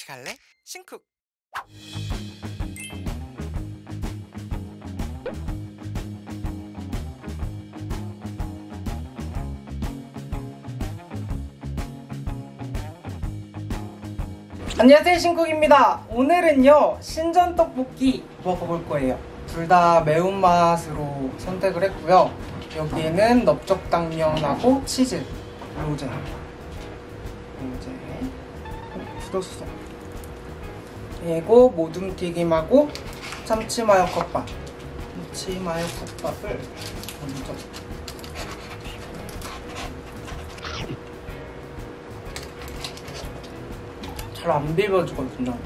같이 갈래? 신쿡! 안녕하세요, 신쿡입니다. 오늘은요 신전 떡볶이 먹어볼 거예요. 둘 다 매운맛으로 선택을 했고요. 여기에는 넓적당면하고 치즈 로제 굳었어. 그리고 모둠튀김하고 참치마요컵밥, 참치마요컵밥을 먼저 잘 안 비벼주거든요.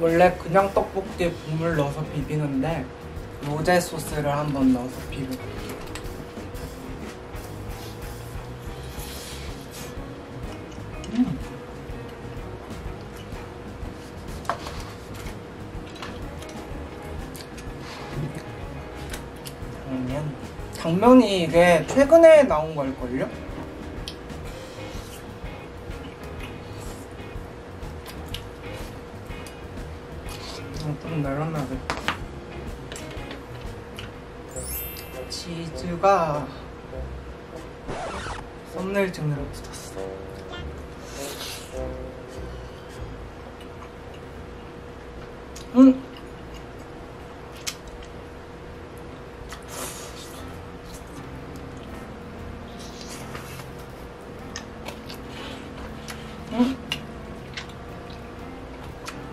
원래 그냥 떡볶이에 국물 넣어서 비비는데 로제 소스를 한번 넣어서 비벼볼게요. 당면이 이게 최근에 나온 걸걸요? 좀 날아나게. 치즈가 썸네일 찍느라 붙었어.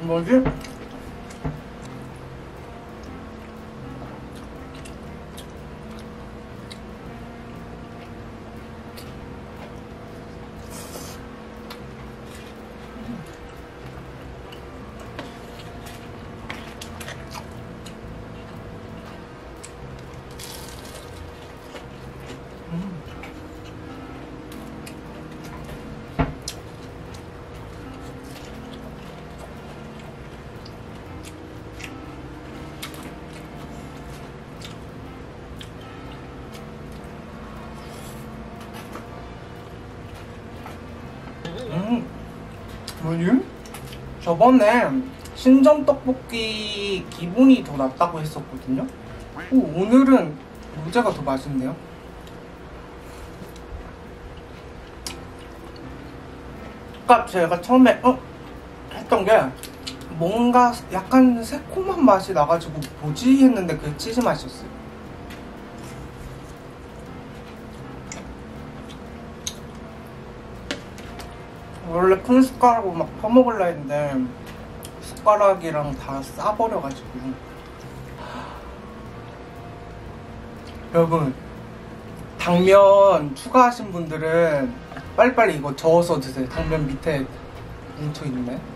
뭐지? 뭐지? 저번에 신전 떡볶이 기본이 더 낫다고 했었거든요? 오늘은 로제가 더 맛있네요. 아까 제가 처음에 했던 게 뭔가 약간 새콤한 맛이 나가지고 뭐지? 했는데 그게 치즈 맛이었어요. 원래 큰 숟가락으로 막 퍼먹으려 했는데 숟가락이랑 다 싸버려가지고. 여러분, 당면 추가하신 분들은 빨리빨리 이거 저어서 드세요. 당면 밑에 뭉쳐있네.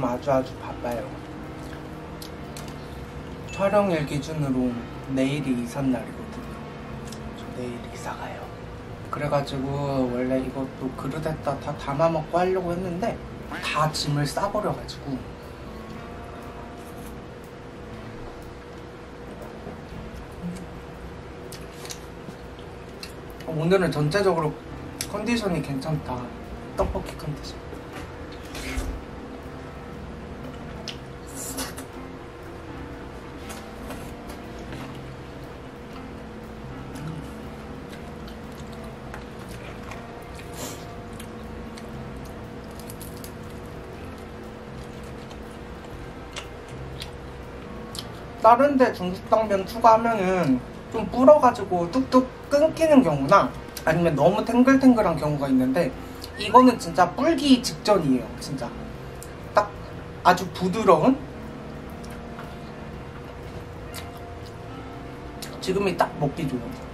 지금 아주 바빠요. 촬영일 기준으로 내일이 이삿날이거든요. 저 내일 이사가요. 그래가지고 원래 이것도 그릇에다 다 담아먹고 하려고 했는데 다 짐을 싸버려가지고 오늘은 전체적으로 컨디션이 괜찮다. 떡볶이 컨디션. 다른데 중식당면 추가하면은 좀 불어가지고 뚝뚝 끊기는 경우나 아니면 너무 탱글탱글한 경우가 있는데, 이거는 진짜 불기 직전이에요. 진짜 딱 아주 부드러운, 지금이 딱 먹기 좋은.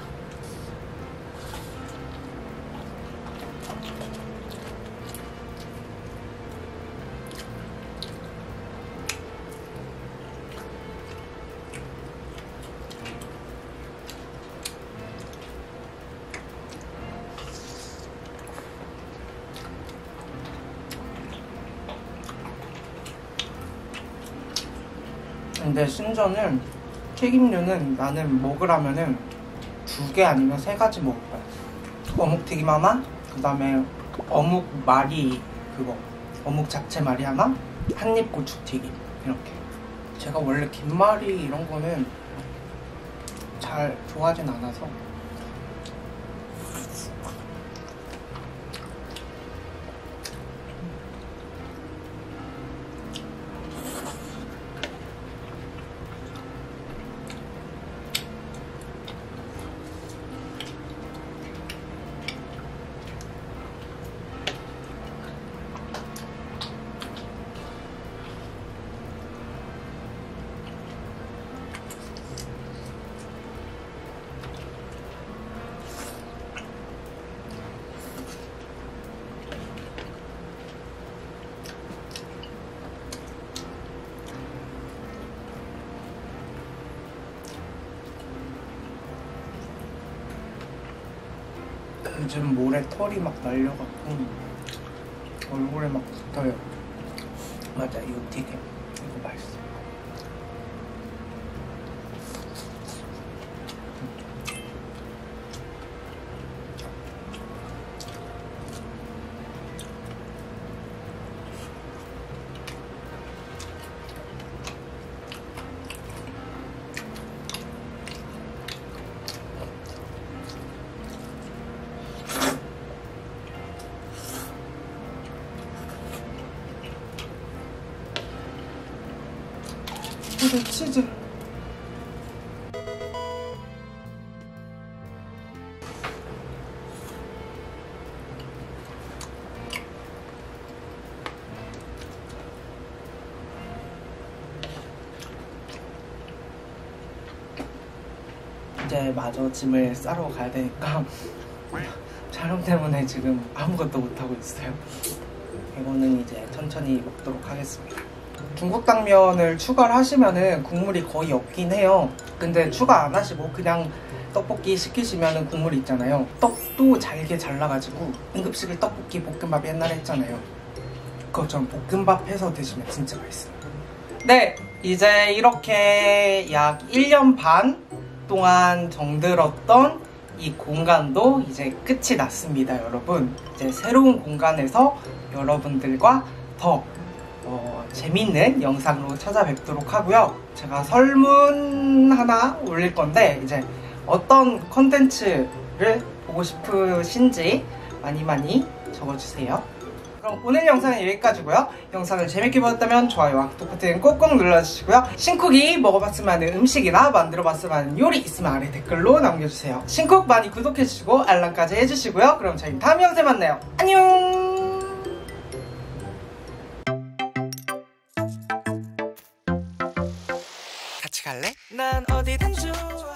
근데 신전은, 튀김류는 나는 먹으라면은 2개 아니면 3가지 먹을 거야. 어묵튀김 하나, 그 다음에 어묵말이, 그거 어묵잡채말이 하나, 한입 고추튀김, 이렇게. 제가 원래 김말이 이런 거는 잘 좋아하진 않아서. 요즘 모래 털이 막 날려갖고 얼굴에 막 붙어요. 맞아, 이거 튀김 이거 맛있어. 그래, 치즈. 이제 마저 짐을 싸러 가야 되니까 촬영 때문에 지금 아무것도 못하고 있어요. 이거는 이제 천천히 먹도록 하겠습니다. 중국 당면을 추가를 하시면은 국물이 거의 없긴 해요. 근데 추가 안 하시고 그냥 떡볶이 시키시면은 국물이 있잖아요. 떡도 잘게 잘라가지고 응급식을 떡볶이 볶음밥 옛날에 했잖아요. 그것처럼 볶음밥 해서 드시면 진짜 맛있어요. 네, 이제 이렇게 약 1년 반 동안 정들었던 이 공간도 이제 끝이 났습니다, 여러분. 이제 새로운 공간에서 여러분들과 더 재밌는 영상으로 찾아뵙도록 하고요. 제가 설문 하나 올릴 건데, 이제 어떤 컨텐츠를 보고 싶으신지 많이 많이 적어주세요. 그럼 오늘 영상은 여기까지고요. 영상을 재밌게 보셨다면 좋아요와 구독 버튼 꼭꼭 눌러주시고요. 신쿡이 먹어봤으면 하는 음식이나 만들어봤으면 하는 요리 있으면 아래 댓글로 남겨주세요. 신쿡 많이 구독해주시고 알람까지 해주시고요. 그럼 저희 다음 영상에 만나요. 안녕! 난 어디든 좋아.